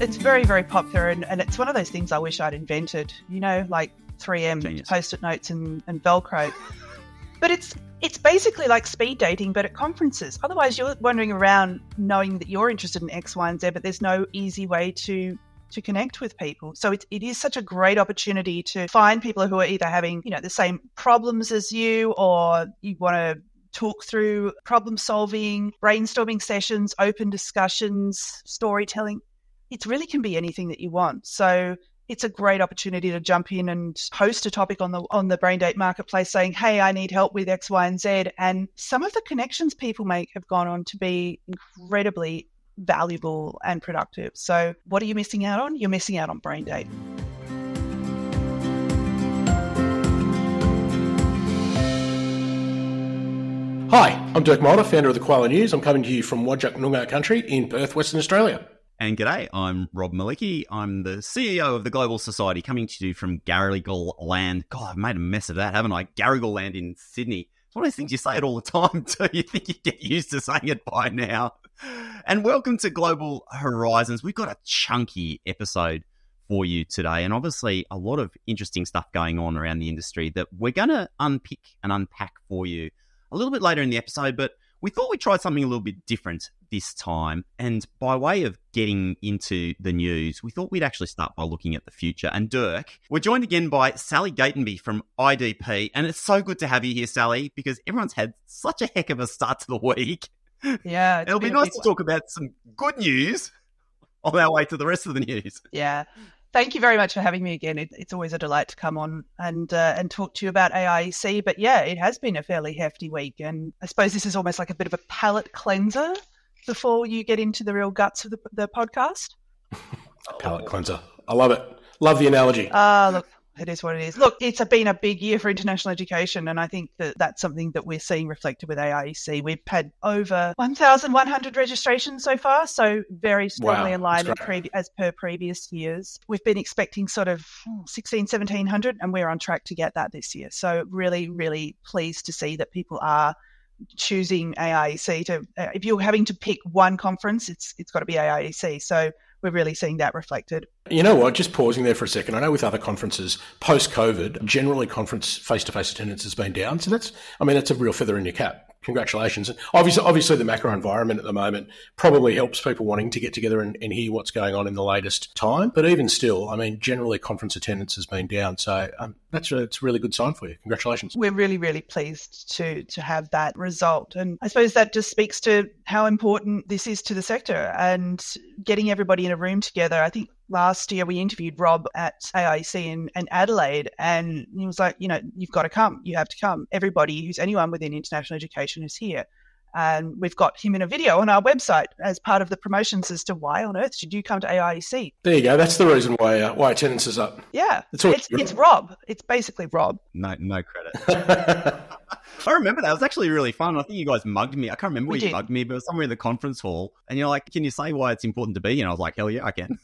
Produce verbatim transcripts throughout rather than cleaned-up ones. it's very, very popular, and, and it's one of those things I wish I'd invented, you know, like three M Genius. Post-it notes and, and Velcro. But it's it's basically like speed dating, but at conferences. Otherwise, you're wandering around knowing that you're interested in X, Y, and Z, but there's no easy way to to connect with people. So it, it is such a great opportunity to find people who are either having, you know, the same problems as you, or you want to talk through problem solving, brainstorming sessions, open discussions, storytelling. It really can be anything that you want. So it's a great opportunity to jump in and host a topic on the on the BrainDate marketplace saying, hey, I need help with X, Y, and Z. And some of the connections people make have gone on to be incredibly valuable and productive. So what are you missing out on? You're missing out on BrainDate. Hi, I'm Dirk Mulder, founder of The Koala News. I'm coming to you from Whadjuk Noongar country in Perth, Western Australia. And g'day, I'm Rob Malicki. I'm the C E O of the Global Society, coming to you from Garrigal Land. God, I've made a mess of that, haven't I? Garrigal Land in Sydney. It's one of those things you say it all the time, too. You think you get used to saying it by now. And welcome to Global Horizons. We've got a chunky episode for you today, and obviously a lot of interesting stuff going on around the industry that we're going to unpick and unpack for you a little bit later in the episode, but we thought we'd try something a little bit different this time. And by way of getting into the news, we thought we'd actually start by looking at the future. And Dirk, we're joined again by Sally Gatenby from I D P. And it's so good to have you here, Sally, because everyone's had such a heck of a start to the week. Yeah. It'll be nice to talk about some good news on our way to the rest of the news. Yeah. Thank you very much for having me again. It, it's always a delight to come on and uh, and talk to you about A I E C. But yeah, it has been a fairly hefty week. And I suppose this is almost like a bit of a palate cleanser before you get into the real guts of the, the podcast. Palate cleanser. I love it. Love the analogy. Ah, uh, look, it is what it is. Look, it's been a big year for international education. And I think that that's something that we're seeing reflected with A I E C. We've had over eleven hundred registrations so far. So very strongly wow, in line pre- as per previous years. We've been expecting sort of sixteen, seventeen hundred, and we're on track to get that this year. So really, really pleased to see that people are choosing A I E C to, uh, if you're having to pick one conference, it's it's got to be A I E C. So we're really seeing that reflected. You know what, just pausing there for a second. I know with other conferences, post-COVID, generally conference face-to-face attendance has been down. So that's, I mean, that's a real feather in your cap. Congratulations. And obviously, obviously the macro environment at the moment probably helps people wanting to get together and, and hear what's going on in the latest time. But even still, I mean, generally conference attendance has been down. So um, that's a, it's a really good sign for you. Congratulations. We're really, really pleased to to have that result. And I suppose that just speaks to how important this is to the sector and getting everybody in a room together. I think last year we interviewed Rob at A I E C in, in Adelaide, and he was like, you know, you've got to come, you have to come. Everybody who's anyone within international education is here. And we've got him in a video on our website as part of the promotions as to why on earth should you come to A I E C. There you go. That's the reason why uh, why attendance is up. Yeah. It's, it's, it's Rob. It's basically Rob. No, no credit. I remember that. It was actually really fun. I think you guys mugged me. I can't remember we where did. you mugged me, but it was somewhere in the conference hall. And you're like, can you say why it's important to be here? And I was like, hell yeah, I can.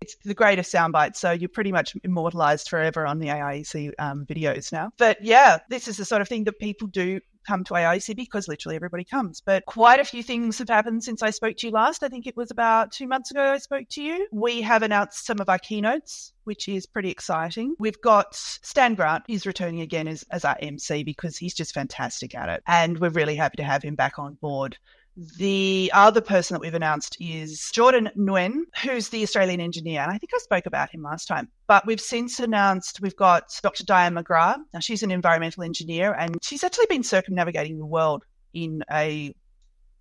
It's the greatest soundbite. So you're pretty much immortalized forever on the A I E C um, videos now. But yeah, this is the sort of thing that people do come to A I E C because literally everybody comes. But quite a few things have happened since I spoke to you last. I think it was about two months ago I spoke to you. We have announced some of our keynotes, which is pretty exciting. We've got Stan Grant. He's returning again as, as our M C because he's just fantastic at it. And we're really happy to have him back on board. The other person that we've announced is Jordan Nguyen, who's the Australian engineer. And I think I spoke about him last time. But we've since announced we've got Doctor Diane McGrath. Now, she's an environmental engineer, and she's actually been circumnavigating the world in a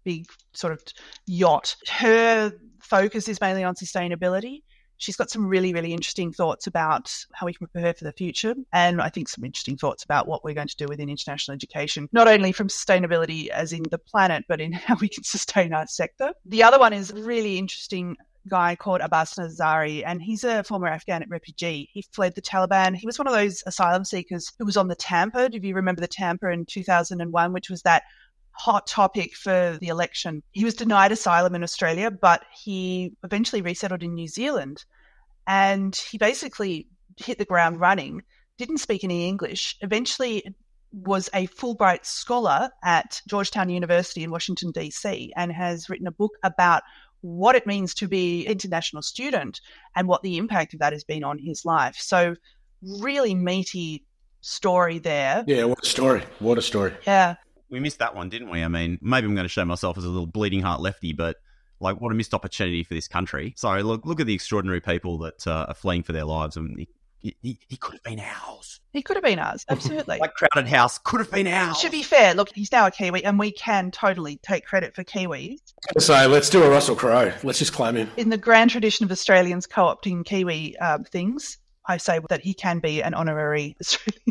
big sort of yacht. Her focus is mainly on sustainability. She's got some really, really interesting thoughts about how we can prepare for the future, and I think some interesting thoughts about what we're going to do within international education, not only from sustainability as in the planet, but in how we can sustain our sector. The other one is a really interesting guy called Abbas Nazari, and he's a former Afghan refugee. He fled the Taliban. He was one of those asylum seekers who was on the Tampa. Do you remember the Tampa in two thousand one, which was that hot topic for the election? He was denied asylum in Australia, but he eventually resettled in New Zealand, and he basically hit the ground running, didn't speak any English, eventually was a Fulbright scholar at Georgetown University in Washington, D C, and has written a book about what it means to be an international student and what the impact of that has been on his life. So really meaty story there. Yeah, what a story. What a story. Yeah. We missed that one, didn't we? I mean, maybe I'm going to show myself as a little bleeding heart lefty, but like, what a missed opportunity for this country. Sorry, look, look at the extraordinary people that uh, are fleeing for their lives. I mean, he, he, he could have been ours. He could have been ours, absolutely. Like Crowded House, could have been ours. To be fair, look, he's now a Kiwi, and we can totally take credit for Kiwis. So let's do a Russell Crowe. Let's just claim him. In the grand tradition of Australians co-opting Kiwi uh, things, I say that he can be an honorary Australian.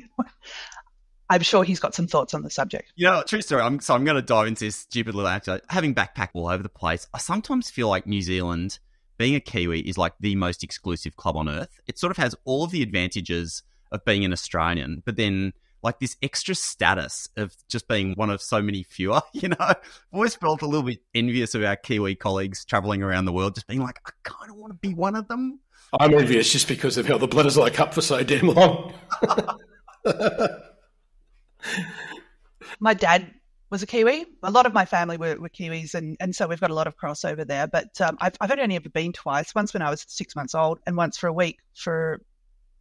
I'm sure he's got some thoughts on the subject. You know, true story. I'm, so I'm going to dive into this stupid little anecdote. Having backpacked all over the place, I sometimes feel like New Zealand, being a Kiwi, is like the most exclusive club on earth. It sort of has all of the advantages of being an Australian, but then like this extra status of just being one of so many fewer, you know. I've always felt a little bit envious of our Kiwi colleagues traveling around the world, just being like, I kind of want to be one of them. I'm envious just because of how the Bledisloe Cup for so damn long. My dad was a Kiwi. A lot of my family were, were Kiwis, and, and so we've got a lot of crossover there. But um, I've, I've only ever been twice, once when I was six months old and once for a week for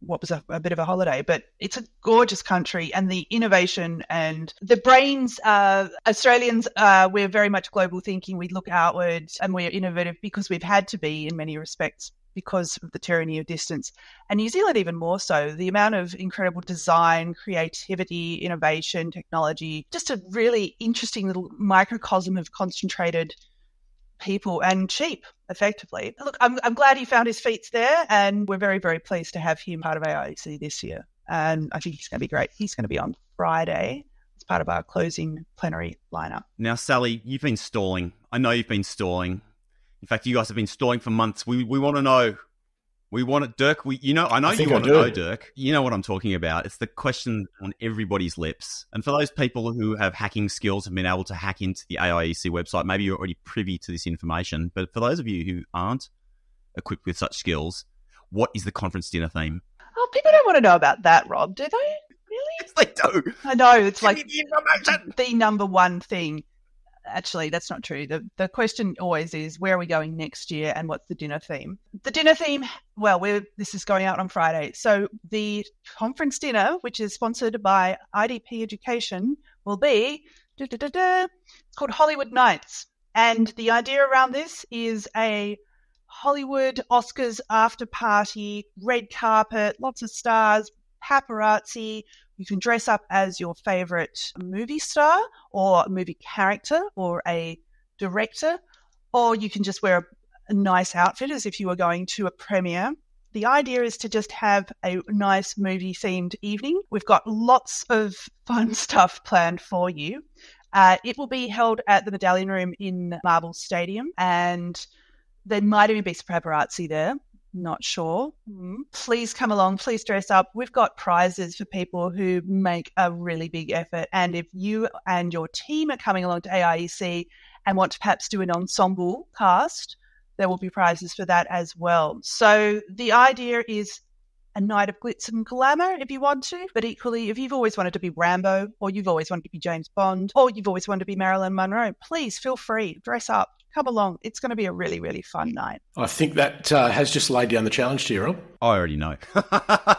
what was a, a bit of a holiday. But it's a gorgeous country, and the innovation and the brains, uh, Australians, uh, we're very much global thinking. We look outward and we're innovative because we've had to be in many respects, because of the tyranny of distance. And New Zealand even more so. The amount of incredible design, creativity, innovation, technology, just a really interesting little microcosm of concentrated people, and cheap, effectively. Look, I'm, I'm glad he found his feet there, and we're very, very pleased to have him part of A I E C this year. And I think he's going to be great. He's going to be on Friday. It's part of our closing plenary lineup. Now, Sally, you've been stalling. I know you've been stalling. In fact, you guys have been stalling for months. We we want to know. We want it, Dirk. We you know I know I you want to know, Dirk. You know what I'm talking about. It's the question on everybody's lips. And for those people who have hacking skills and been able to hack into the A I E C website, maybe you're already privy to this information. But for those of you who aren't equipped with such skills, what is the conference dinner theme? Oh, people don't want to know about that, Rob, do they? Really? Yes, they do. I know. It's Give like the, the number one thing. Actually, that's not true. The the question always is, where are we going next year and what's the dinner theme? The dinner theme, well, we're, this is going out on Friday. So the conference dinner, which is sponsored by I D P Education, will be, da, da, da, da, it's called Hollywood Nights. And the idea around this is a Hollywood Oscars after party, red carpet, lots of stars, paparazzi. You can dress up as your favorite movie star or movie character or a director, or you can just wear a nice outfit as if you were going to a premiere. The idea is to just have a nice movie-themed evening. We've got lots of fun stuff planned for you. Uh, it will be held at the Medallion Room in Marvel Stadium, and there might even be some paparazzi there. Not sure. Please come along. Please dress up. We've got prizes for people who make a really big effort. And if you and your team are coming along to A I E C and want to perhaps do an ensemble cast, there will be prizes for that as well. So the idea is a night of glitz and glamour if you want to, but equally, if you've always wanted to be Rambo, or you've always wanted to be James Bond, or you've always wanted to be Marilyn Monroe, please feel free. Dress up. Come along. It's going to be a really, really fun night. I think that uh, has just laid down the challenge to you, Rob. I already know. I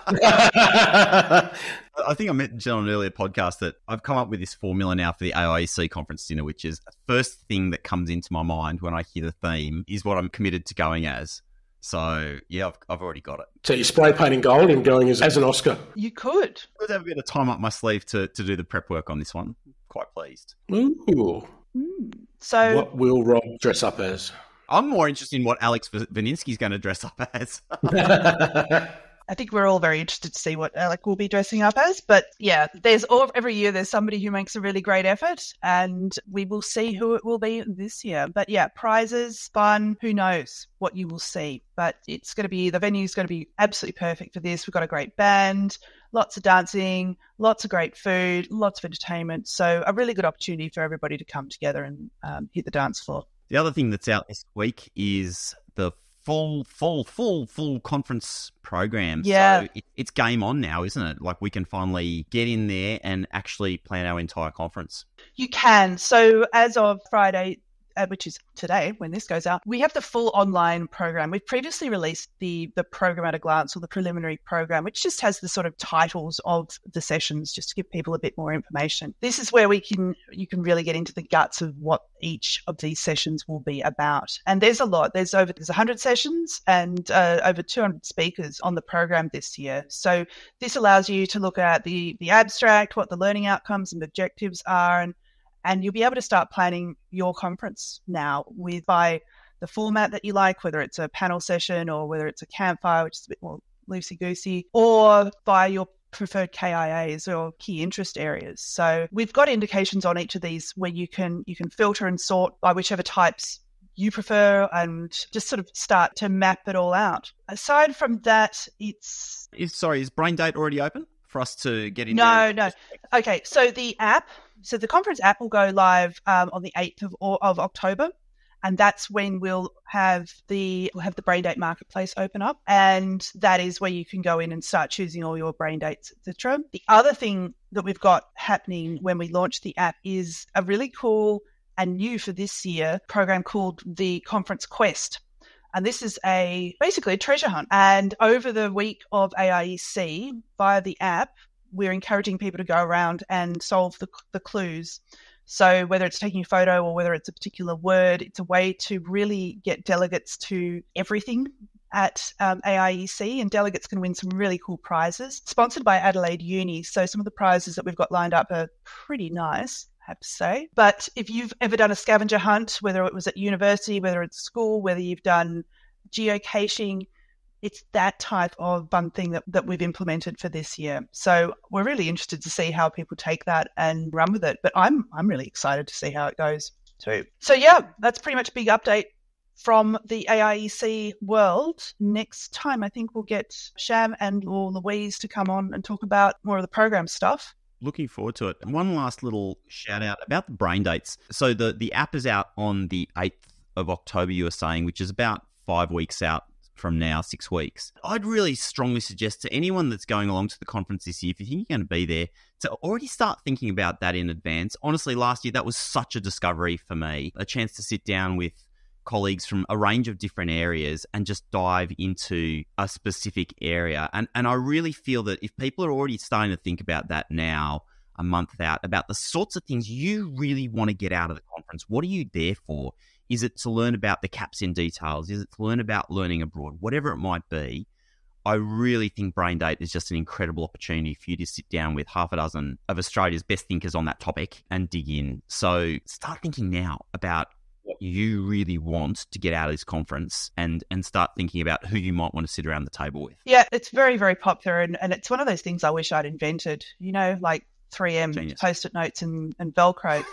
think I mentioned on an earlier podcast that I've come up with this formula now for the A I E C conference dinner, which is the first thing that comes into my mind when I hear the theme is what I'm committed to going as. So, yeah, I've, I've already got it. So you're spray painting gold and going as, as an Oscar? You could. I would have a bit of time up my sleeve to, to do the prep work on this one. Quite pleased. Ooh. Mm. So, what will Rob dress up as? I'm more interested in what Alex Vaninski is going to dress up as. I think we're all very interested to see what Alec will be dressing up as. But yeah, there's all, every year there's somebody who makes a really great effort, and we will see who it will be this year. But yeah, prizes, fun, who knows what you will see. But it's going to be, the venue's going to be absolutely perfect for this. We've got a great band, lots of dancing, lots of great food, lots of entertainment. So a really good opportunity for everybody to come together and um, hit the dance floor. The other thing that's out this week is the Full, full, full, full conference program. Yeah. So it, it's game on now, isn't it? Like, we can finally get in there and actually plan our entire conference. You can. So as of Friday, uh, which is today when this goes out, we have the full online program. We've previously released the the program at a glance, or the preliminary program, which just has the sort of titles of the sessions just to give people a bit more information. This is where we can you can really get into the guts of what each of these sessions will be about. And there's a lot. There's over there's one hundred sessions and uh, over two hundred speakers on the program this year. So this allows you to look at the the abstract, what the learning outcomes and objectives are, and and you'll be able to start planning your conference now with by the format that you like, whether it's a panel session or whether it's a campfire, which is a bit more loosey-goosey, or by your preferred K I As or key interest areas. So we've got indications on each of these where you can you can filter and sort by whichever types you prefer and just sort of start to map it all out. Aside from that, it's... Is, sorry, is BrainDate already open for us to get in no, there? No, no. Okay, so the app, so the conference app will go live um, on the eighth of, of October. And that's when we'll have the we'll have the BrainDate marketplace open up. And that is where you can go in and start choosing all your BrainDates, et cetera. The other thing that we've got happening when we launch the app is a really cool and new for this year program called the Conference Quest. And this is a basically a treasure hunt. And over the week of A I E C, via the app, we're encouraging people to go around and solve the, the clues. So whether it's taking a photo or whether it's a particular word, it's a way to really get delegates to everything at um, A I E C, and delegates can win some really cool prizes sponsored by Adelaide Uni. So some of the prizes that we've got lined up are pretty nice, I have to say. But if you've ever done a scavenger hunt, whether it was at university, whether it's school, whether you've done geocaching, it's that type of fun thing that, that we've implemented for this year. So we're really interested to see how people take that and run with it. But I'm I'm really excited to see how it goes too. So yeah, that's pretty much a big update from the A I E C world. Next time, I think we'll get Sham and or Louise to come on and talk about more of the program stuff. Looking forward to it. And one last little shout out about the BrainDates. So the, the app is out on the eighth of October, you were saying, which is about five weeks out from now, six weeks. I'd really strongly suggest to anyone that's going along to the conference this year, if you think you're going to be there, to already start thinking about that in advance. Honestly, last year, that was such a discovery for me, a chance to sit down with colleagues from a range of different areas and just dive into a specific area. And, and I really feel that if people are already starting to think about that now, a month out, about the sorts of things you really want to get out of the conference, what are you there for? Is it to learn about the caps in details? Is it to learn about learning abroad? Whatever it might be, I really think BrainDate is just an incredible opportunity for you to sit down with half a dozen of Australia's best thinkers on that topic and dig in. So start thinking now about what you really want to get out of this conference and and start thinking about who you might want to sit around the table with. Yeah, it's very, very popular. And, and it's one of those things I wish I'd invented, you know, like three M, Genius. Post-it notes and, and Velcro.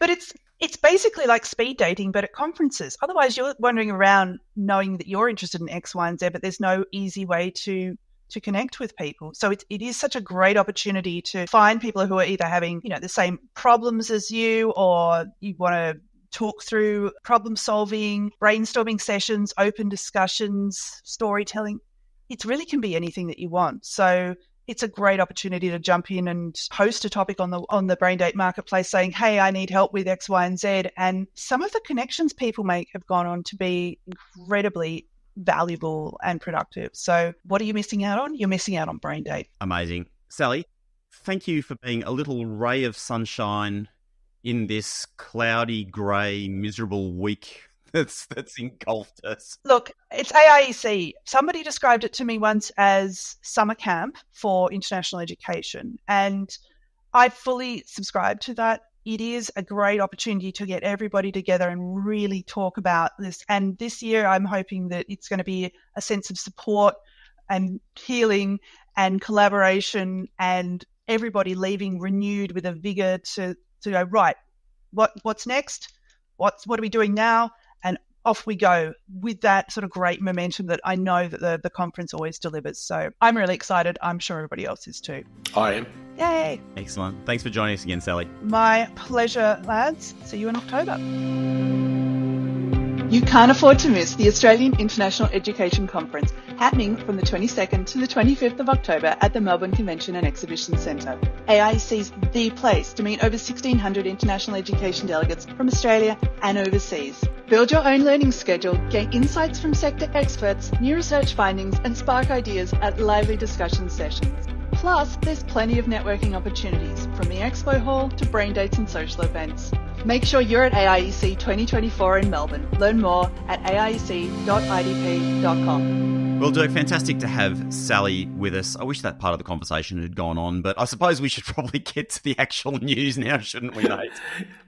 But it's... It's basically like speed dating, but at conferences. Otherwise, you're wandering around knowing that you're interested in X, Y, and Z, but there's no easy way to to connect with people. So it, it is such a great opportunity to find people who are either having, you know, the same problems as you, or you want to talk through problem solving, brainstorming sessions, open discussions, storytelling. It really can be anything that you want. So it's a great opportunity to jump in and post a topic on the on the BrainDate marketplace saying, hey, I need help with X, Y, and Z. And some of the connections people make have gone on to be incredibly valuable and productive. So what are you missing out on? You're missing out on BrainDate. Amazing. Sally, thank you for being a little ray of sunshine in this cloudy, grey, miserable week that's that's engulfed us. Look, it's A I E C. Somebody described it to me once as summer camp for international education, and I fully subscribe to that. It is a great opportunity to get everybody together and really talk about this. And this year, I'm hoping that it's going to be a sense of support and healing and collaboration, and everybody leaving renewed with a vigor to to go, right, what what's next? What's what are we doing now? And off we go with that sort of great momentum that I know that the, the conference always delivers. So I'm really excited. I'm sure everybody else is too. I am. Yay. Excellent. Thanks for joining us again, Sally. My pleasure, lads. See you in October. You can't afford to miss the Australian International Education Conference, happening from the twenty-second to the twenty-fifth of October at the Melbourne Convention and Exhibition Centre. A I E C is the place to meet over sixteen hundred international education delegates from Australia and overseas. Build your own learning schedule, gain insights from sector experts, new research findings and spark ideas at lively discussion sessions. Plus, there's plenty of networking opportunities, from the expo hall to brain dates and social events. Make sure you're at A I E C twenty twenty-four in Melbourne. Learn more at A I E C dot I D P dot com. Well, Dirk, fantastic to have Sally with us. I wish that part of the conversation had gone on, but I suppose we should probably get to the actual news now, shouldn't we, mate?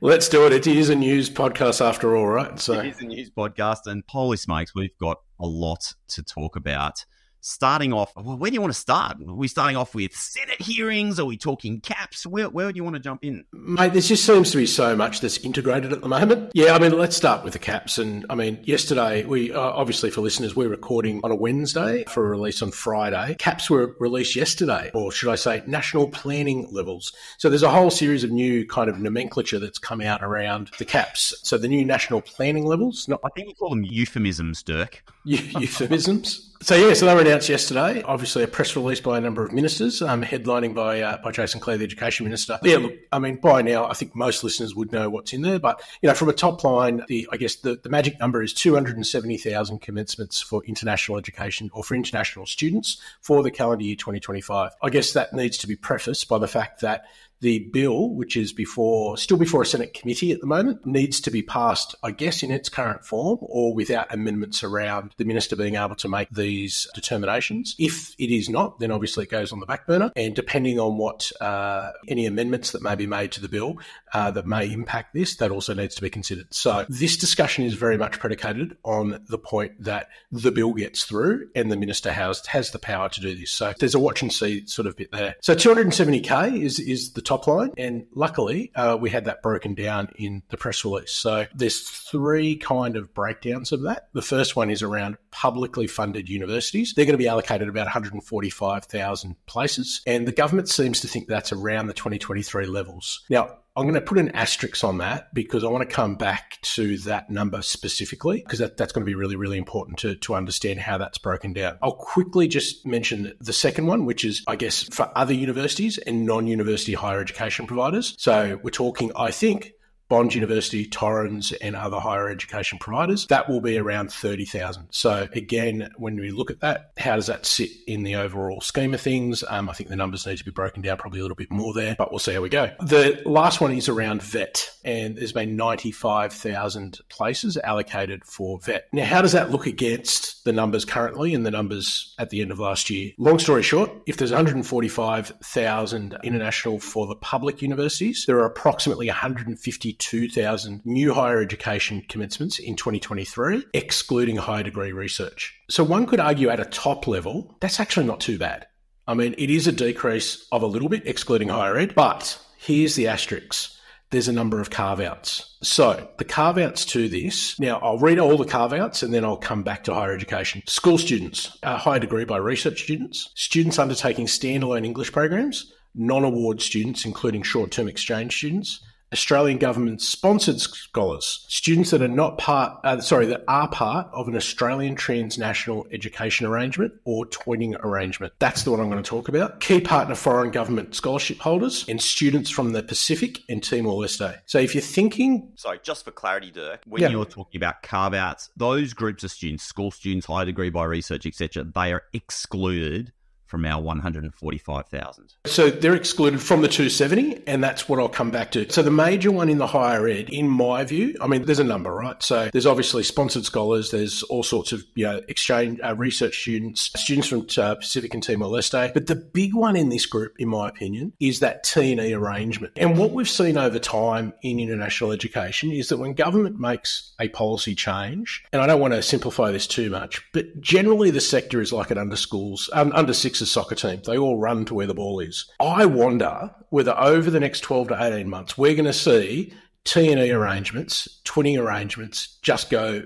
Let's do it. It is a news podcast after all, right? So. It is a news podcast, and holy smokes, we've got a lot to talk about. Starting off, well, where do you want to start? Are we starting off with Senate hearings? Are we talking caps? Where where do you want to jump in? Mate, there just seems to be so much that's integrated at the moment. Yeah, I mean, let's start with the caps. And I mean, yesterday, we uh, obviously for listeners, we're recording on a Wednesday for a release on Friday. Caps were released yesterday, or should I say national planning levels. So there's a whole series of new kind of nomenclature that's come out around the caps. So the new national planning levels. Not- I think we call them euphemisms, Dirk. Euphemisms? So, yeah, so they were announced yesterday, obviously a press release by a number of ministers, um, headlining by uh, by Jason Clare, the Education Minister. Yeah, look, I mean, by now, I think most listeners would know what's in there. But, you know, from a top line, the I guess the, the magic number is two hundred seventy thousand commencements for international education or for international students for the calendar year twenty twenty-five. I guess that needs to be prefaced by the fact that the bill, which is before, still before a Senate committee at the moment, needs to be passed, I guess, in its current form or without amendments around the minister being able to make these determinations. If it is not, then obviously it goes on the back burner. And depending on what uh, any amendments that may be made to the bill uh, that may impact this, that also needs to be considered. So this discussion is very much predicated on the point that the bill gets through and the minister has, has the power to do this. So there's a watch and see sort of bit there. So two hundred seventy K is, is the top line, and luckily uh, we had that broken down in the press release. So there's three kind of breakdowns of that. The first one is around publicly funded universities. They're going to be allocated about one hundred forty-five thousand places, and the government seems to think that's around the twenty twenty-three levels. Now, I'm going to put an asterisk on that because I want to come back to that number specifically because that, that's going to be really, really important to, to understand how that's broken down. I'll quickly just mention the second one, which is, I guess, for other universities and non-university higher education providers. So we're talking, I think, Bond University, Torrens and other higher education providers, that will be around thirty thousand. So again, when we look at that, how does that sit in the overall scheme of things? Um, I think the numbers need to be broken down probably a little bit more there, but we'll see how we go. The last one is around VET, and there's been ninety-five thousand places allocated for VET. Now, how does that look against the numbers currently and the numbers at the end of last year? Long story short, if there's one hundred forty-five thousand international for the public universities, there are approximately one hundred fifty two thousand new higher education commencements in twenty twenty-three, excluding higher degree research. So one could argue at a top level, that's actually not too bad. I mean, it is a decrease of a little bit, excluding higher ed, but here's the asterisk. There's a number of carve-outs. So the carve-outs to this, now I'll read all the carve-outs and then I'll come back to higher education. School students, a higher degree by research students, students undertaking standalone English programs, non-award students, including short-term exchange students, Australian government-sponsored scholars, students that are not part, uh, sorry, that are part of an Australian transnational education arrangement or twinning arrangement. That's the one I'm going to talk about. Key partner foreign government scholarship holders and students from the Pacific and Timor-Leste. So if you're thinking... Sorry, just for clarity, Dirk, when yeah. you're talking about carve-outs, those groups of students, school students, higher degree by research, et cetera, they are excluded from our one hundred forty-five thousand. So they're excluded from the two hundred seventy, and that's what I'll come back to. So the major one in the higher ed, in my view, I mean, there's a number, right? So there's obviously sponsored scholars, there's all sorts of, you know, exchange uh, research students, students from uh, Pacific and Timor-Leste. But the big one in this group, in my opinion, is that T and E arrangement. And what we've seen over time in international education is that when government makes a policy change, and I don't want to simplify this too much, but generally the sector is like an under schools, um, under six a soccer team. They all run to where the ball is. I wonder whether over the next twelve to eighteen months, we're going to see T and E arrangements, twinning arrangements just go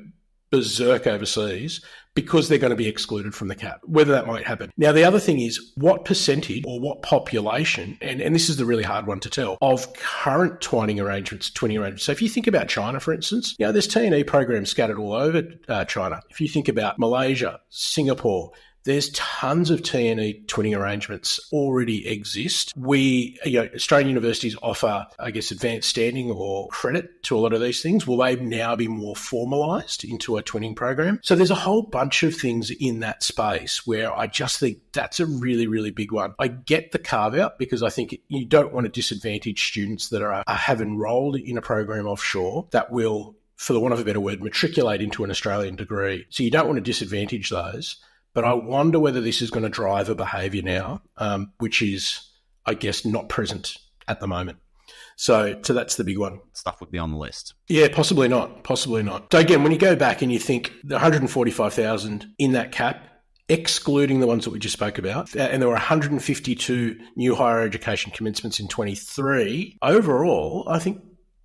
berserk overseas because they're going to be excluded from the cap, whether that might happen. Now, the other thing is what percentage or what population, and, and this is the really hard one to tell, of current twining arrangements, twinning arrangements. So if you think about China, for instance, you know, there's T and E programs scattered all over uh, China. If you think about Malaysia, Singapore, there's tons of T and E twinning arrangements already exist. We, you know, Australian universities offer, I guess, advanced standing or credit to a lot of these things. Will they now be more formalised into a twinning program? So there's a whole bunch of things in that space where I just think that's a really, really big one. I get the carve out because I think you don't want to disadvantage students that are, have enrolled in a program offshore that will, for the want of a better word, matriculate into an Australian degree. So you don't want to disadvantage those. But I wonder whether this is going to drive a behaviour now, um, which is, I guess, not present at the moment. So, so that's the big one. Stuff would be on the list. Yeah, possibly not. Possibly not. So again, when you go back and you think the one hundred forty-five thousand in that cap, excluding the ones that we just spoke about, and there were one hundred fifty-two new higher education commencements in twenty-three. Overall, I think,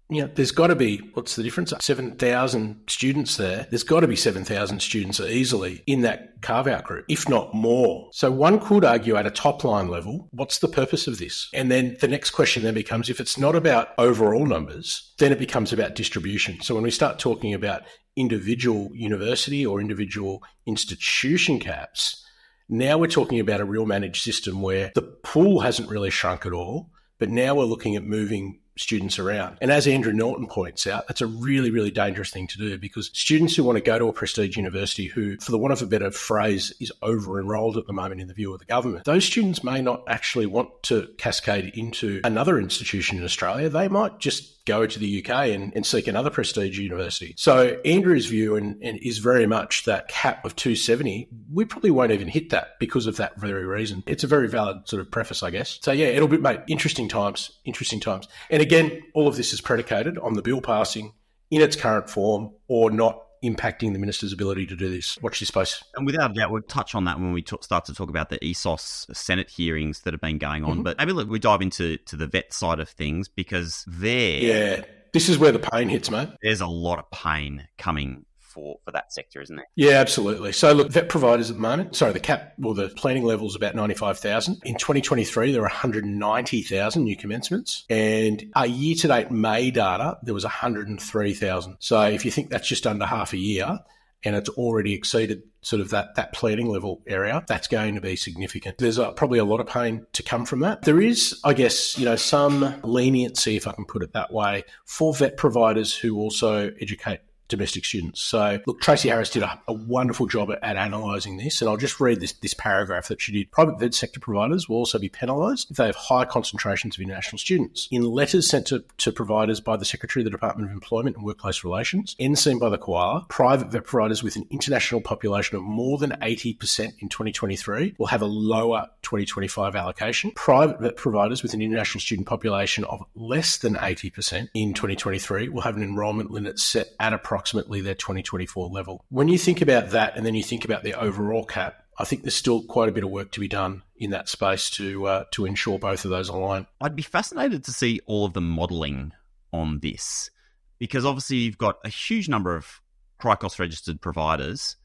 you know, there's got to be, what's the difference? seven thousand students there. There's got to be seven thousand students easily in that carve-out group, if not more. So one could argue at a top-line level, what's the purpose of this? And then the next question then becomes, if it's not about overall numbers, then it becomes about distribution. So when we start talking about individual university or individual institution caps, now we're talking about a real managed system where the pool hasn't really shrunk at all, but now we're looking at moving students around. And as Andrew Norton points out, that's a really, really dangerous thing to do because students who want to go to a prestige university who, for the want of a better phrase, is over-enrolled at the moment in the view of the government, those students may not actually want to cascade into another institution in Australia. They might just go to the U K and, and seek another prestige university. So Andrew's view and, and is very much that cap of two seventy, we probably won't even hit that because of that very reason. It's a very valid sort of preface, I guess. So yeah, it'll be, mate, interesting times, interesting times. And again, all of this is predicated on the bill passing in its current form or not impacting the minister's ability to do this. Watch this space. And without a doubt, we'll touch on that when we talk, start to talk about the E S O S Senate hearings that have been going on. Mm-hmm. But maybe look, we dive into to the vet side of things because there... Yeah, this is where the pain hits, mate. There's a lot of pain coming for, for that sector, isn't there? Yeah, absolutely. So look, vet providers at the moment, sorry, the cap, well, the planning level is about ninety-five thousand. In twenty twenty-three, there were one hundred ninety thousand new commencements. And our year-to-date May data, there was one hundred three thousand. So if you think that's just under half a year and it's already exceeded sort of that, that planning level area, that's going to be significant. There's a, probably a lot of pain to come from that. There is, I guess, you know, some leniency, if I can put it that way, for vet providers who also educate domestic students. So look, Tracy Harris did a, a wonderful job at, at analysing this, and I'll just read this, this paragraph that she did. Private vet sector providers will also be penalised if they have high concentrations of international students. In letters sent to, to providers by the Secretary of the Department of Employment and Workplace Relations, and seen by the Koala, private vet providers with an international population of more than eighty percent in twenty twenty-three will have a lower twenty twenty-five allocation. Private vet providers with an international student population of less than eighty percent in twenty twenty-three will have an enrolment limit set at a approximately their twenty twenty-four level. When you think about that and then you think about the overall cap, I think there's still quite a bit of work to be done in that space to uh, to ensure both of those align. I'd be fascinated to see all of the modelling on this because obviously you've got a huge number of C R I C O S registered providers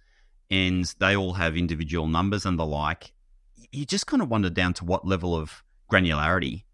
and they all have individual numbers and the like. You just kind of wonder down to what level of granularity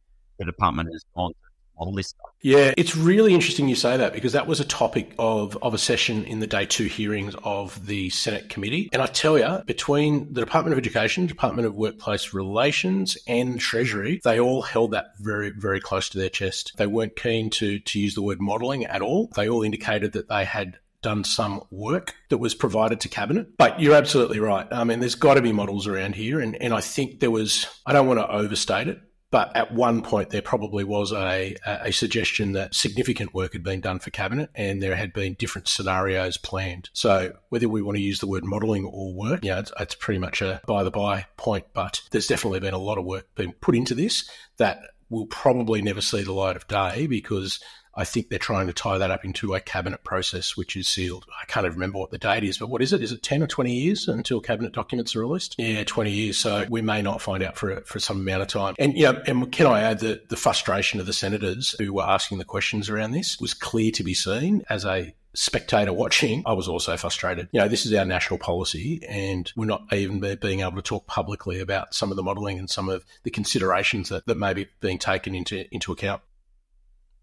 the department has gone to model this stuff. Yeah, it's really interesting you say that because that was a topic of, of a session in the day two hearings of the Senate committee. And I tell you, between the Department of Education, Department of Workplace Relations and Treasury, they all held that very, very close to their chest. They weren't keen to, to use the word modelling at all. They all indicated that they had done some work that was provided to Cabinet. But you're absolutely right. I mean, there's got to be models around here. And, and I think there was, I don't want to overstate it, but at one point, there probably was a, a suggestion that significant work had been done for Cabinet and there had been different scenarios planned. So whether we want to use the word modelling or work, yeah, you know, it's, it's pretty much a by-the-by point, but there's definitely been a lot of work being put into this that will probably never see the light of day because I think they're trying to tie that up into a Cabinet process, which is sealed. I can't even remember what the date is, but what is it? Is it ten or twenty years until Cabinet documents are released? Yeah, twenty years. So we may not find out for for some amount of time. And, you know, and can I add that the frustration of the senators who were asking the questions around this was clear to be seen as a spectator watching, I was also frustrated. You know, this is our national policy and we're not even being able to talk publicly about some of the modelling and some of the considerations that, that may be being taken into, into account.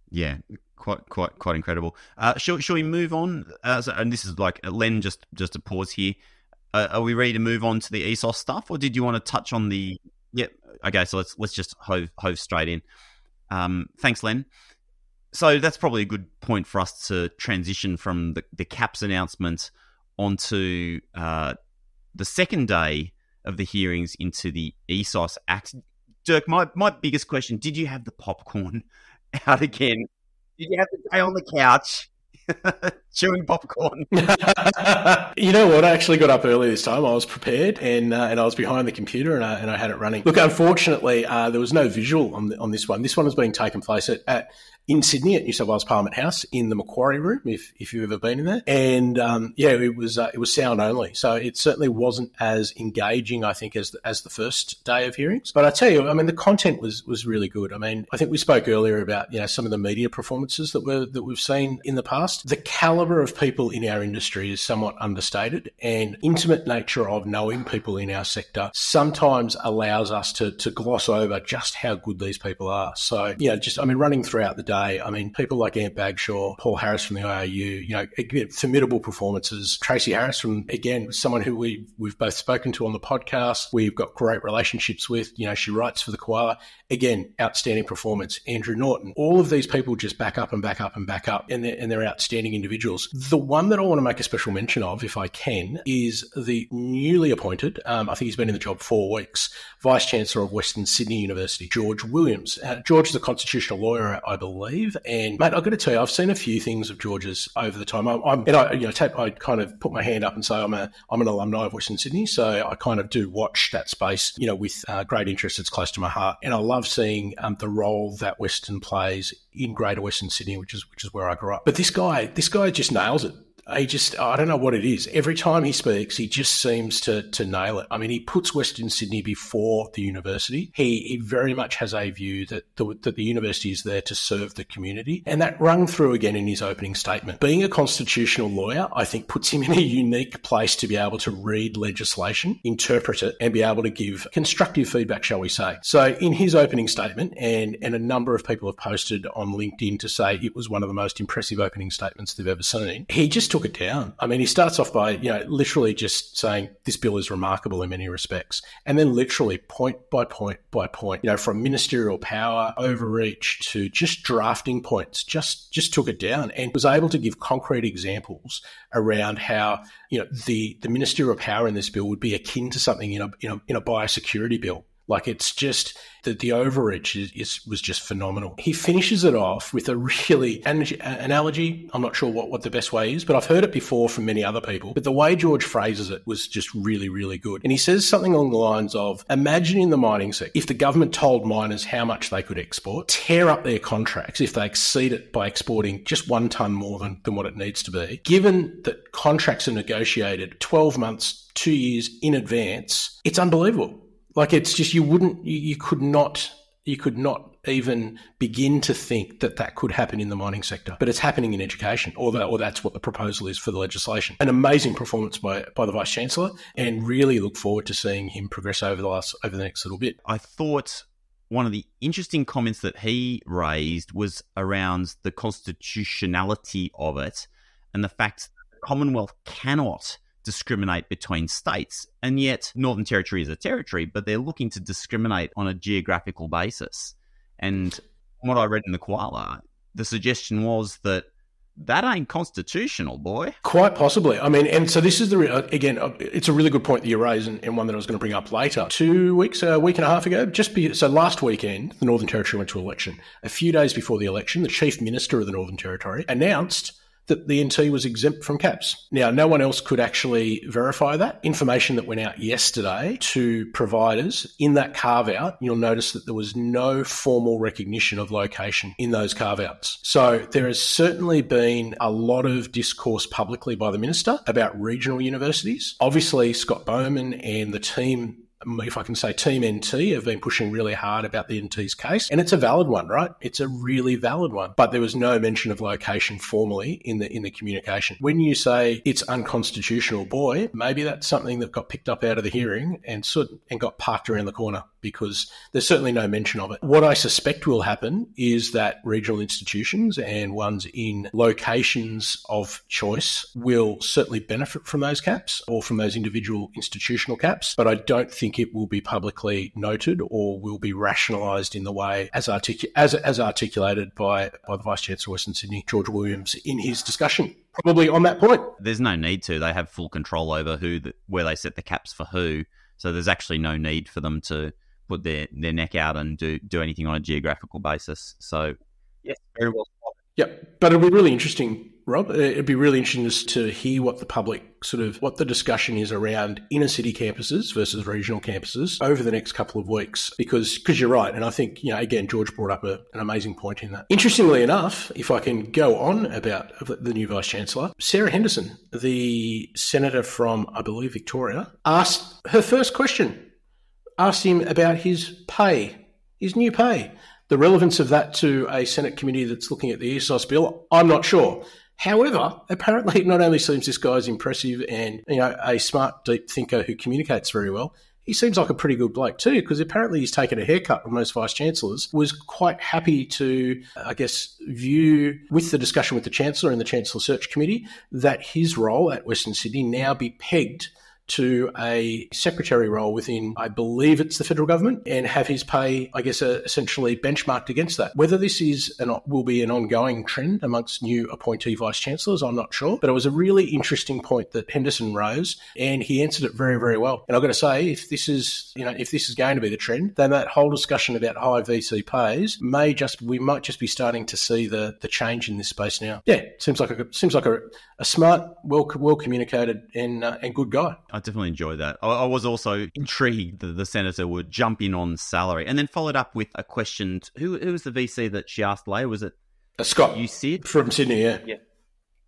Yeah, quite, quite, quite incredible. Uh, shall, shall we move on? Uh, so, and this is like, Len, just, just to pause here. Uh, are we ready to move on to the E S O S stuff, or did you want to touch on the... Yep. Okay, so let's let's just hove, hove straight in. Um, thanks, Len. So that's probably a good point for us to transition from the, the C A P S announcement onto uh, the second day of the hearings into the E S O S Act. Dirk, my, my biggest question, did you have the popcorn out again? Did you have the day on the couch? Chewing popcorn. You know what? I actually got up early this time. I was prepared and uh, and I was behind the computer and I, and I had it running. Look, unfortunately, uh, there was no visual on the, on this one. This one was being taken place at, at in Sydney at New South Wales Parliament House in the Macquarie Room, if if you've ever been in there. And um, yeah, it was uh, it was sound only, so it certainly wasn't as engaging, I think, as the, as the first day of hearings. But I tell you, I mean, the content was was really good. I mean, I think we spoke earlier about you know some of the media performances that were that we've seen in the past. The caliber of people in our industry is somewhat understated, and intimate nature of knowing people in our sector sometimes allows us to to gloss over just how good these people are. So yeah, just I mean, running throughout the day. I mean, people like Ant Bagshaw, Paul Harris from the I A U, you know, formidable performances. Tracy Harris from, again, someone who we, we've both spoken to on the podcast. We've got great relationships with, you know, she writes for The Koala. Again, outstanding performance. Andrew Norton. All of these people just back up and back up and back up, and they're, and they're outstanding individuals. The one that I want to make a special mention of, if I can, is the newly appointed, um, I think he's been in the job four weeks, Vice-Chancellor of Western Sydney University, George Williams. Uh, George is a constitutional lawyer, I believe. Leave. And mate, I've got to tell you, I've seen a few things of George's over the time. I, I'm, and I, you know, tape, I kind of put my hand up and say I'm a, I'm an alumni of Western Sydney, so I kind of do watch that space, you know, with uh, great interest. It's close to my heart, and I love seeing um, the role that Western plays in Greater Western Sydney, which is which is where I grew up. But this guy, this guy just nails it. He just, I don't know what it is. Every time he speaks, he just seems to to nail it. I mean, he puts Western Sydney before the university. He he very much has a view that the, that the university is there to serve the community. And that rung through again in his opening statement. Being a constitutional lawyer, I think, puts him in a unique place to be able to read legislation, interpret it, and be able to give constructive feedback, shall we say. So in his opening statement, and, and a number of people have posted on LinkedIn to say it was one of the most impressive opening statements they've ever seen, he just took it down. I mean, he starts off by, you know, literally just saying this bill is remarkable in many respects, and then literally point by point by point, you know, from ministerial power, overreach to just drafting points, just just took it down and was able to give concrete examples around how, you know, the the ministerial power in this bill would be akin to something in a in a, in a biosecurity bill. Like, it's just that the overreach is, is, was just phenomenal. He finishes it off with a really analogy. analogy. I'm not sure what, what the best way is, but I've heard it before from many other people. But the way George phrases it was just really, really good. And he says something along the lines of, imagine in the mining sector, if the government told miners how much they could export, tear up their contracts if they exceed it by exporting just one tonne more than, than what it needs to be. Given that contracts are negotiated twelve months, two years in advance, it's unbelievable. Like, it's just, you wouldn't, you, you could not, you could not even begin to think that that could happen in the mining sector. But it's happening in education, or, the, or that's what the proposal is for the legislation. An amazing performance by by the Vice-Chancellor, and really look forward to seeing him progress over the last, over the next little bit. I thought one of the interesting comments that he raised was around the constitutionality of it and the fact that the Commonwealth cannot discriminate between states, and yet Northern Territory is a territory, but they're looking to discriminate on a geographical basis. And from what I read in The Koala, the suggestion was that that ain't constitutional, boy. Quite possibly. I mean, and so this is the, again, it's a really good point that you raise, and, and one that I was going to bring up later. Two weeks, a week and a half ago, just be, so last weekend, the Northern Territory went to election. A few days before the election, the Chief Minister of the Northern Territory announced that the N T was exempt from C A P S. Now, no one else could actually verify that. Information that went out yesterday to providers in that carve-out, you'll notice that there was no formal recognition of location in those carve-outs. So there has certainly been a lot of discourse publicly by the Minister about regional universities. Obviously, Scott Bowman and the team if I can say, Team N T have been pushing really hard about the N T's case. And it's a valid one, right? It's a really valid one. But there was no mention of location formally in the in the communication. When you say it's unconstitutional, boy, maybe that's something that got picked up out of the hearing and sort and got parked around the corner, because there's certainly no mention of it. What I suspect will happen is that regional institutions and ones in locations of choice will certainly benefit from those caps or from those individual institutional caps, but I don't think it will be publicly noted or will be rationalised in the way as, artic- as, as articulated by, by the Vice-Chancellor of Western Sydney, George Williams, in his discussion. Probably on that point. There's no need to. They have full control over who the, where they set the caps for who, so there's actually no need for them to put their, their neck out and do, do anything on a geographical basis. So, yes, very well spotted. Yep, but it'll be really interesting, Rob. It'd be really interesting just to hear what the public sort of, what the discussion is around inner city campuses versus regional campuses over the next couple of weeks, because because you're right. And I think, you know, again, George brought up a, an amazing point in that. Interestingly enough, if I can go on about the new Vice-Chancellor, Sarah Henderson, the Senator from, I believe, Victoria, asked her first question, asked him about his pay, his new pay. The relevance of that to a Senate committee that's looking at the E S O S bill, I'm not sure. However, apparently not only seems this guy's impressive and, you know, a smart, deep thinker who communicates very well, he seems like a pretty good bloke too, because apparently he's taken a haircut from most vice-chancellors, was quite happy to, I guess, view with the discussion with the Chancellor and the Chancellor Search Committee that his role at Western Sydney now be pegged to a secretary role within, I believe it's the federal government, and have his pay, I guess, uh, essentially benchmarked against that. Whether this is an, will be an ongoing trend amongst new appointee vice-chancellors, I'm not sure. But it was a really interesting point that Henderson rose, and he answered it very, very well. And I've got to say, if this is, you know, if this is going to be the trend, then that whole discussion about high V C pays may just, we might just be starting to see the the change in this space now. Yeah, seems like a, seems like a, a smart, well well communicated and uh, and good guy. I definitely enjoyed that. I, I was also intrigued that the senator would jump in on salary and then followed up with a question. Who, who was the V C that she asked later? Was it uh, Scott? You said from Sydney, yeah, yeah,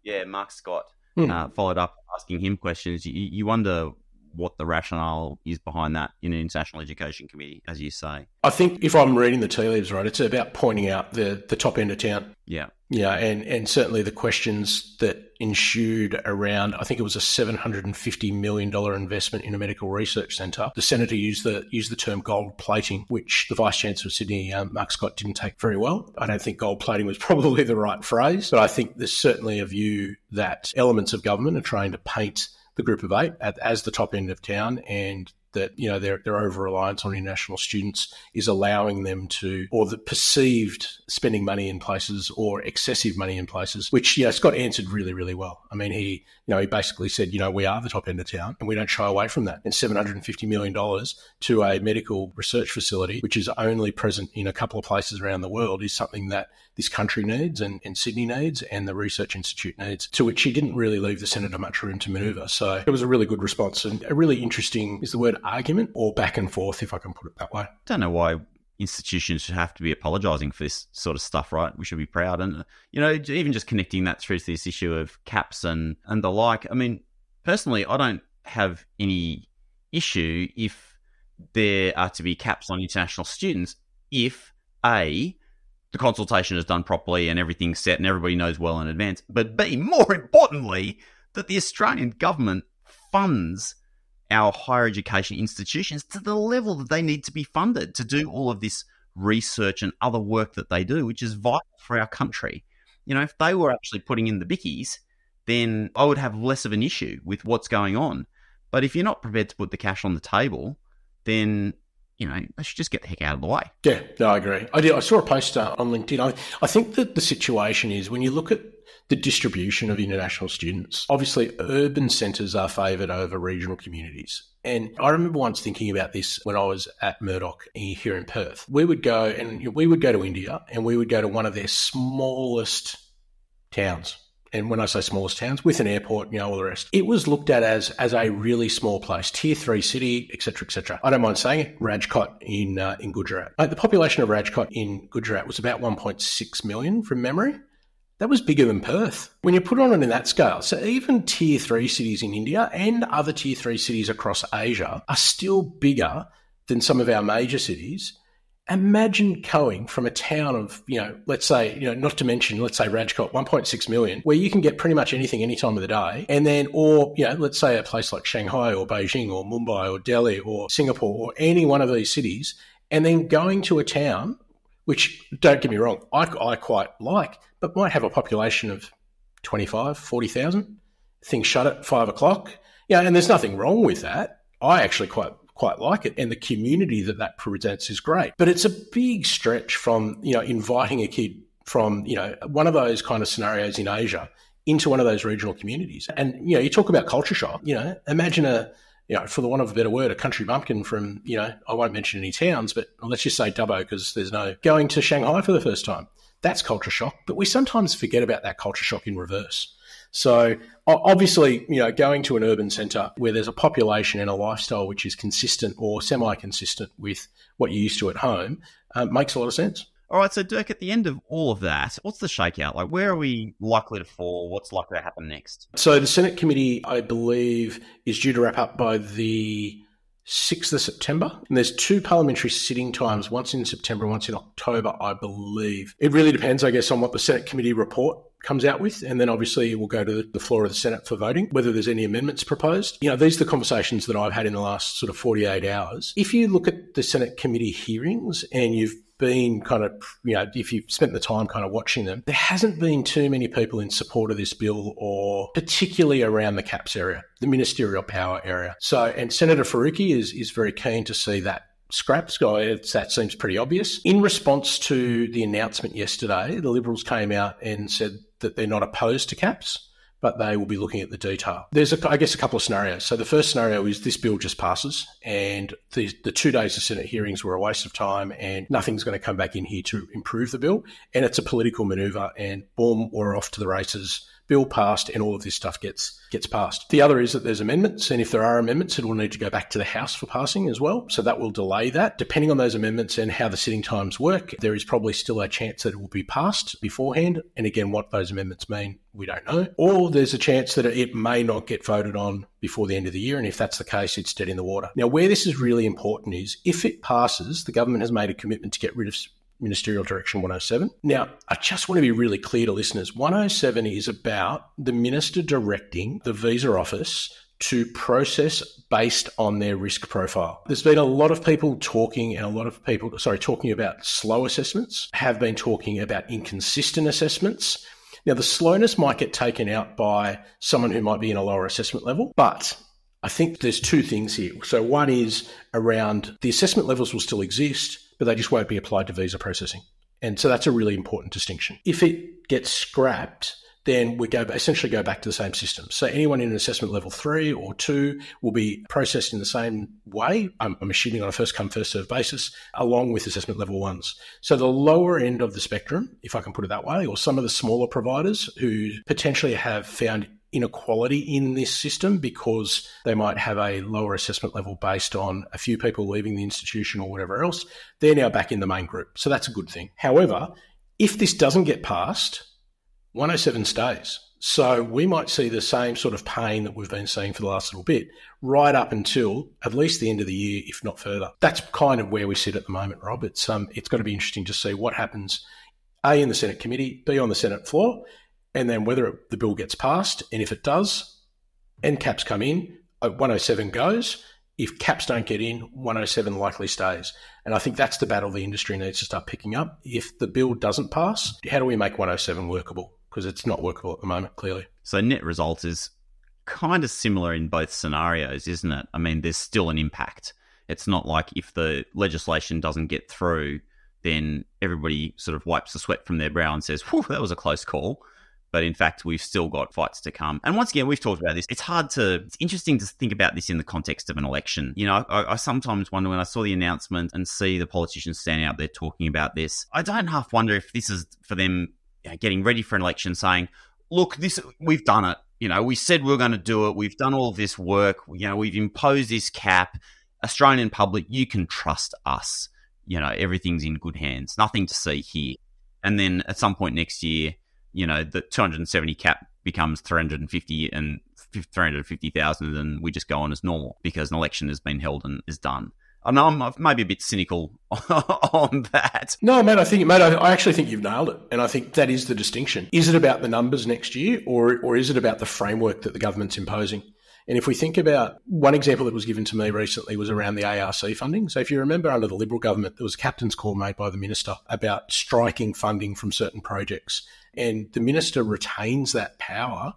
yeah. Mark Scott mm. uh, followed up asking him questions. You, you wonder what the rationale is behind that in an international education committee, as you say. I think if I'm reading the tea leaves right, it's about pointing out the the top end of town. Yeah. Yeah, and, and certainly the questions that ensued around, I think it was a seven hundred fifty million dollars investment in a medical research centre. The senator used the used the term gold plating, which the Vice-Chancellor of Sydney, um, Mark Scott, didn't take very well. I don't think gold plating was probably the right phrase, but I think there's certainly a view that elements of government are trying to paint the group of eight at, as the top end of town, and that, you know, their their over-reliance on international students is allowing them to, or the perceived spending money in places or excessive money in places, which, you know, Scott answered really, really well. I mean, he, you know, he basically said, you know, we are the top end of town and we don't shy away from that. And seven hundred fifty million dollars to a medical research facility, which is only present in a couple of places around the world, is something that this country needs and, and Sydney needs and the Research Institute needs, to which he didn't really leave the senator much room to manoeuvre. So it was a really good response and a really interesting, is the word argument, or back and forth, if I can put it that way. I don't know why institutions should have to be apologising for this sort of stuff, right? We should be proud. And, you know, even just connecting that through to this issue of caps and, and the like, I mean, personally, I don't have any issue if there are to be caps on international students if, A, the consultation is done properly and everything's set and everybody knows well in advance, but B, more importantly, that the Australian government funds our higher education institutions to the level that they need to be funded to do all of this research and other work that they do, which is vital for our country. You know, if they were actually putting in the bickies, then I would have less of an issue with what's going on. But if you're not prepared to put the cash on the table, then, you know, they should just get the heck out of the way. Yeah, no, I agree. I did. I saw a post on LinkedIn. I, I think that the situation is when you look at the distribution of international students, obviously urban centres are favoured over regional communities. And I remember once thinking about this when I was at Murdoch here in Perth. We would go and we would go to India and we would go to one of their smallest towns. And when I say smallest towns, with an airport, you know, all the rest. It was looked at as as a really small place, tier three city, et cetera, et cetera. I don't mind saying it, Rajkot in, uh, in Gujarat. Like, the population of Rajkot in Gujarat was about one point six million from memory. That was bigger than Perth when you put on it in that scale. So even tier three cities in India and other tier three cities across Asia are still bigger than some of our major cities. Imagine going from a town of, you know, let's say, you know, not to mention, let's say Rajkot, one point six million, where you can get pretty much anything any time of the day. And then, or, you know, let's say a place like Shanghai or Beijing or Mumbai or Delhi or Singapore or any one of these cities, and then going to a town, which, don't get me wrong, I, I quite like, but might have a population of twenty-five, forty thousand. Things shut at five o'clock. Yeah, and there's nothing wrong with that. I actually quite... quite like it, and the community that that presents is great. But it's a big stretch from, you know, inviting a kid from, you know, one of those kind of scenarios in Asia into one of those regional communities. And, you know, you talk about culture shock, you know, imagine a, you know, for the want of a better word, a country bumpkin from, you know, I won't mention any towns, but let's just say Dubbo because there's no, going to Shanghai for the first time. That's culture shock. But we sometimes forget about that culture shock in reverse. So obviously, you know, going to an urban centre where there's a population and a lifestyle which is consistent or semi-consistent with what you're used to at home uh, makes a lot of sense. All right. So, Dirk, at the end of all of that, what's the shakeout? Like, where are we likely to fall? What's likely to happen next? So the Senate committee, I believe, is due to wrap up by the sixth of September. And there's two parliamentary sitting times, once in September and once in October, I believe. It really depends, I guess, on what the Senate committee report comes out with, and then obviously it will go to the floor of the Senate for voting, whether there's any amendments proposed. You know, these are the conversations that I've had in the last sort of forty-eight hours. If you look at the Senate committee hearings and you've been kind of, you know, if you've spent the time kind of watching them, there hasn't been too many people in support of this bill, or particularly around the C A P S area, the ministerial power area. So, and Senator Faruqi is is very keen to see that scraps guy, that seems pretty obvious. In response to the announcement yesterday, the Liberals came out and said that they're not opposed to C A P S, but they will be looking at the detail. There's, a, I guess, a couple of scenarios. So the first scenario is this bill just passes and the, the two days of Senate hearings were a waste of time and nothing's going to come back in here to improve the bill. And it's a political manoeuvre and boom, we're off to the races. Bill passed and all of this stuff gets gets passed. The other is that there's amendments, and if there are amendments, it will need to go back to the House for passing as well. So that will delay that. Depending on those amendments and how the sitting times work, there is probably still a chance that it will be passed beforehand. And again, what those amendments mean, we don't know. Or there's a chance that it may not get voted on before the end of the year. And if that's the case, it's dead in the water. Now, where this is really important is if it passes, the government has made a commitment to get rid of Ministerial Direction one oh seven. Now, I just want to be really clear to listeners. one oh seven is about the minister directing the visa office to process based on their risk profile. There's been a lot of people talking and a lot of people, sorry, talking about slow assessments, have been talking about inconsistent assessments. Now, the slowness might get taken out by someone who might be in a lower assessment level, but I think there's two things here. So one is around the assessment levels will still exist, but they just won't be applied to visa processing. And so that's a really important distinction. If it gets scrapped, then we go essentially go back to the same system. So anyone in an assessment level three or two will be processed in the same way, I'm, I'm assuming on a first come, first served basis, along with assessment level ones. So the lower end of the spectrum, if I can put it that way, or some of the smaller providers who potentially have found inequality in this system because they might have a lower assessment level based on a few people leaving the institution or whatever else, they're now back in the main group. So that's a good thing. However, if this doesn't get passed, one oh seven stays. So we might see the same sort of pain that we've been seeing for the last little bit, right up until at least the end of the year, if not further. That's kind of where we sit at the moment, Rob. It's, um, it's got to be interesting to see what happens, A, in the Senate committee, B, on the Senate floor, and then whether it, the bill gets passed, and if it does, and C A P S come in, one oh seven goes. If C A P S don't get in, one oh seven likely stays. And I think that's the battle the industry needs to start picking up. If the bill doesn't pass, how do we make one oh seven workable? Because it's not workable at the moment, clearly. So net result is kind of similar in both scenarios, isn't it? I mean, there's still an impact. It's not like if the legislation doesn't get through, then everybody sort of wipes the sweat from their brow and says, whew, that was a close call. But in fact, we've still got fights to come. And once again, we've talked about this. It's hard to, it's interesting to think about this in the context of an election. You know, I, I sometimes wonder when I saw the announcement and see the politicians standing out there talking about this, I don't half wonder if this is for them, you know, getting ready for an election saying, look, this, we've done it. You know, we said we were going to do it. We've done all this work. You know, we've imposed this cap. Australian public, you can trust us. You know, everything's in good hands. Nothing to see here. And then at some point next year, you know, the two hundred seventy cap becomes three hundred fifty and three hundred fifty thousand, and we just go on as normal because an election has been held and is done. I know I'm maybe a bit cynical on that. No, mate, I think, mate, I actually think you've nailed it. And I think that is the distinction. Is it about the numbers next year, or or is it about the framework that the government's imposing? And if we think about one example that was given to me recently was around the A R C funding. So if you remember under the Liberal government, there was a captain's call made by the minister about striking funding from certain projects. And the minister retains that power,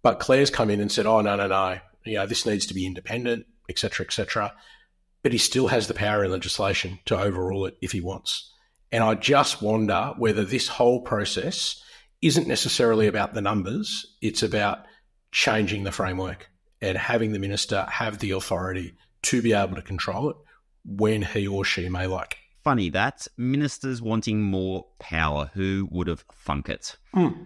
but Claire's come in and said, oh, no, no, no, you know, this needs to be independent, et cetera, et cetera. But he still has the power in legislation to overrule it if he wants. And I just wonder whether this whole process isn't necessarily about the numbers. It's about changing the framework and having the minister have the authority to be able to control it when he or she may like. Funny that. Ministers wanting more power. Who would have thunk it? Mm.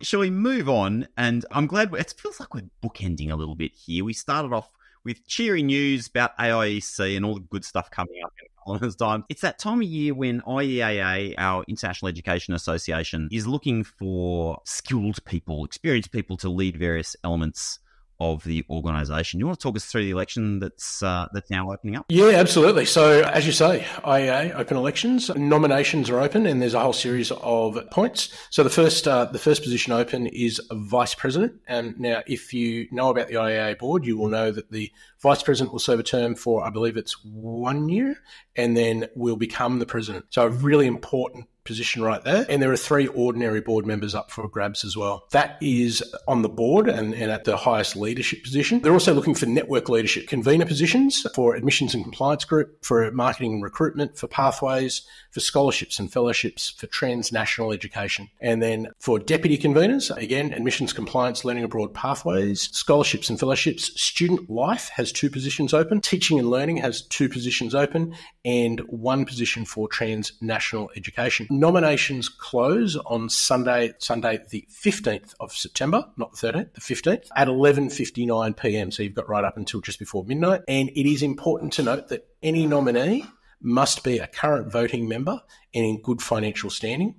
Shall we move on? And I'm glad it feels like we're bookending a little bit here. We started off with cheery news about A I E C and all the good stuff coming up in Colours time. It's that time of year when I E A A, our International Education Association, is looking for skilled people, experienced people to lead various elements of the organisation. You want to talk us through the election that's uh, that's now opening up? Yeah, absolutely. So as you say, I E A, open elections, nominations are open, and there's a whole series of points. So the first uh, the first position open is Vice President. And now, if you know about the I E A board, you will know that the Vice President will serve a term for, I believe it's one year, and then will become the President. So a really important position right there. And there are three ordinary board members up for grabs as well. That is on the board and, and at the highest leadership position. They're also looking for network leadership, convener positions for admissions and compliance group, for marketing and recruitment, for pathways, for scholarships and fellowships, for transnational education. And then for deputy conveners, again, admissions, compliance, learning abroad pathways, scholarships and fellowships. Student life has two positions open. Teaching and learning has two positions open, and one position for transnational education. Nominations close on Sunday, Sunday the fifteenth of September, not the thirteenth, the fifteenth, at eleven fifty-nine p.m. So you've got right up until just before midnight. And it is important to note that any nominee must be a current voting member and in good financial standing.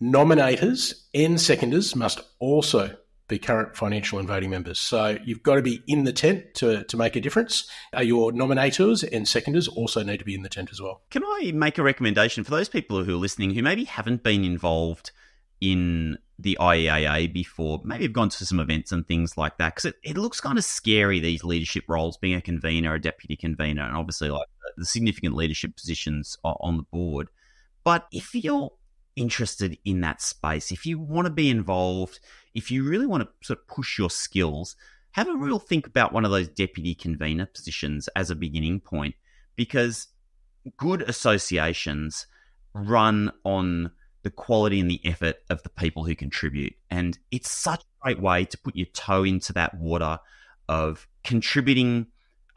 Nominators and seconders must also be current financial and voting members. So you've got to be in the tent to, to make a difference. Uh, your nominators and seconders also need to be in the tent as well. Can I make a recommendation for those people who are listening who maybe haven't been involved in the I E A A before, maybe have gone to some events and things like that? Because it, it looks kind of scary, these leadership roles, being a convener, a deputy convener, and obviously like the significant leadership positions are on the board. But if you're interested in that space, if you want to be involved, if you really want to sort of push your skills, have a real think about one of those deputy convener positions as a beginning point, because good associations run on the quality and the effort of the people who contribute. And it's such a great way to put your toe into that water of contributing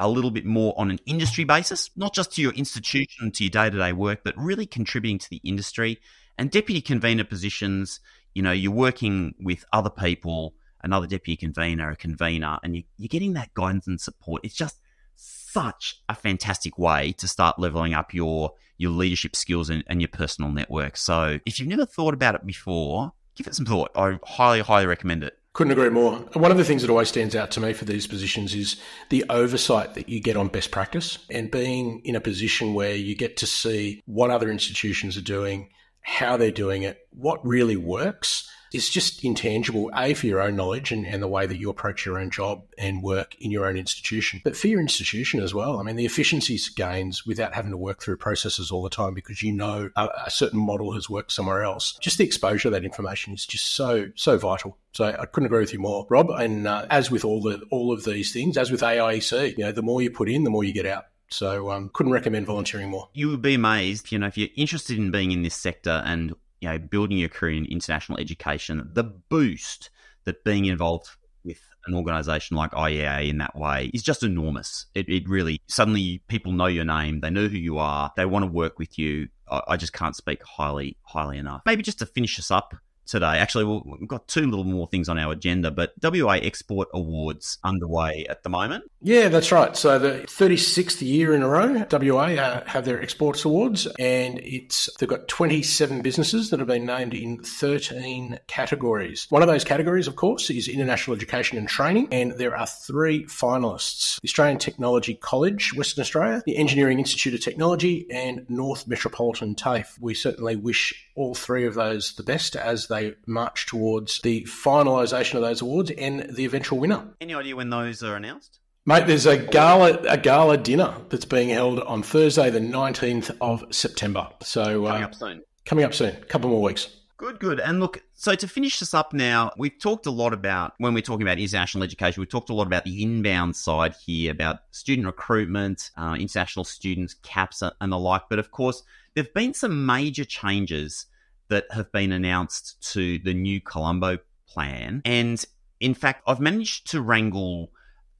a little bit more on an industry basis, not just to your institution, to your day-to-day work, but really contributing to the industry. And deputy convener positions, you know, you're working with other people, another deputy convener, a convener, and you, you're getting that guidance and support. It's just such a fantastic way to start leveling up your your leadership skills and, and your personal network. So if you've never thought about it before, give it some thought. I highly, highly recommend it. Couldn't agree more. One of the things that always stands out to me for these positions is the oversight that you get on best practice and being in a position where you get to see what other institutions are doing, how they're doing it, what really works. It's just intangible, A, for your own knowledge and, and the way that you approach your own job and work in your own institution, but for your institution as well. I mean, the efficiencies gains without having to work through processes all the time because you know a, a certain model has worked somewhere else. Just the exposure of that information is just so, so vital. So I couldn't agree with you more, Rob. And uh, as with all the all of these things, as with A I E C, you know, the more you put in, the more you get out. So um, couldn't recommend volunteering more. You would be amazed, you know, if you're interested in being in this sector and, you know, building your career in international education, the boost that being involved with an organisation like I E A in that way is just enormous. It, it really, suddenly people know your name, they know who you are, they want to work with you. I, I just can't speak highly, highly enough. Maybe just to finish us up, today. Actually, we'll, we've got two little more things on our agenda, but W A Export Awards underway at the moment. Yeah, that's right. So the thirty-sixth year in a row, W A uh, have their Exports Awards, and it's they've got twenty-seven businesses that have been named in thirteen categories. One of those categories, of course, is International Education and Training, and there are three finalists: the Australian Technology College, Western Australia, the Engineering Institute of Technology, and North Metropolitan TAFE. We certainly wish all three of those the best as they march towards the finalisation of those awards and the eventual winner. Any idea when those are announced? Mate, there's a gala a gala dinner that's being held on Thursday, the nineteenth of September. So coming uh, up soon. Coming up soon. A couple more weeks. Good, good. And look, so to finish this up now, we've talked a lot about, when we're talking about international education, we've talked a lot about the inbound side here, about student recruitment, uh, international students, CAPS and the like. But of course, there have been some major changes that have been announced to the New Colombo Plan. And in fact, I've managed to wrangle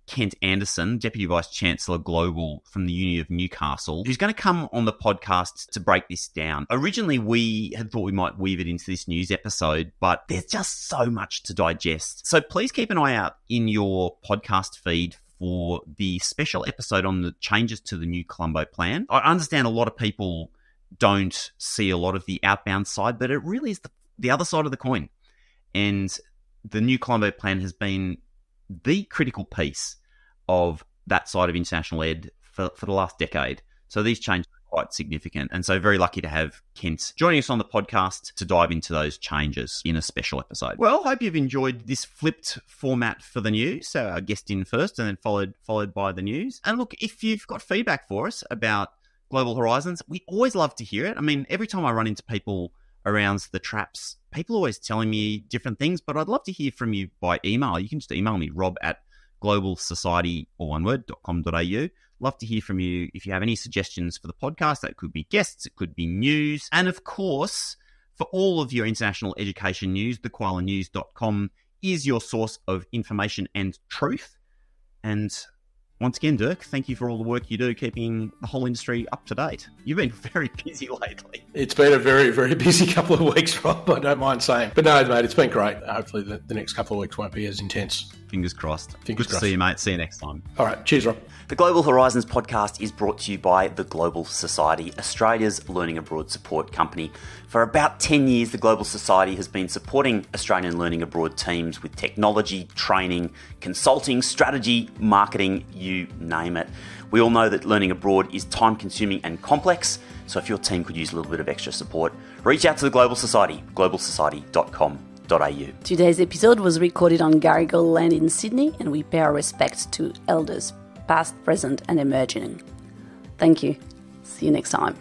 Kent Anderson, Deputy Vice-Chancellor Global from the Uni of Newcastle, who's going to come on the podcast to break this down. Originally, we had thought we might weave it into this news episode, but there's just so much to digest. So please keep an eye out in your podcast feed for the special episode on the changes to the New Colombo Plan. I understand a lot of people don't see a lot of the outbound side, but it really is the, the other side of the coin. And the New Colombo Plan has been the critical piece of that side of international ed for, for the last decade. So these changes are quite significant. And so very lucky to have Kent joining us on the podcast to dive into those changes in a special episode. Well, hope you've enjoyed this flipped format for the news. So our guest in first and then followed followed by the news. And look, if you've got feedback for us about Global Horizons, we always love to hear it. I mean, every time I run into people around the traps, people are always telling me different things, but I'd love to hear from you by email. You can just email me, rob at global society, or one word, .com.au. Love to hear from you. If you have any suggestions for the podcast, that could be guests, it could be news. And of course, for all of your international education news, the koala news dot com is your source of information and truth. And once again, Dirk, thank you for all the work you do, keeping the whole industry up to date. You've been very busy lately. It's been a very, very busy couple of weeks, Rob, I don't mind saying. But no, mate, it's been great. Hopefully the, the next couple of weeks won't be as intense. Fingers crossed. Fingers Good crossed. To see you, mate. See you next time. All right. Cheers, Rob. The Global Horizons podcast is brought to you by the Global Society, Australia's learning abroad support company. For about ten years, the Global Society has been supporting Australian learning abroad teams with technology, training, consulting, strategy, marketing, you name it. We all know that learning abroad is time-consuming and complex, so if your team could use a little bit of extra support, reach out to the Global Society, global society dot com. Today's episode was recorded on Garrigal Land in Sydney, and we pay our respects to elders, past, present, and emerging. Thank you. See you next time.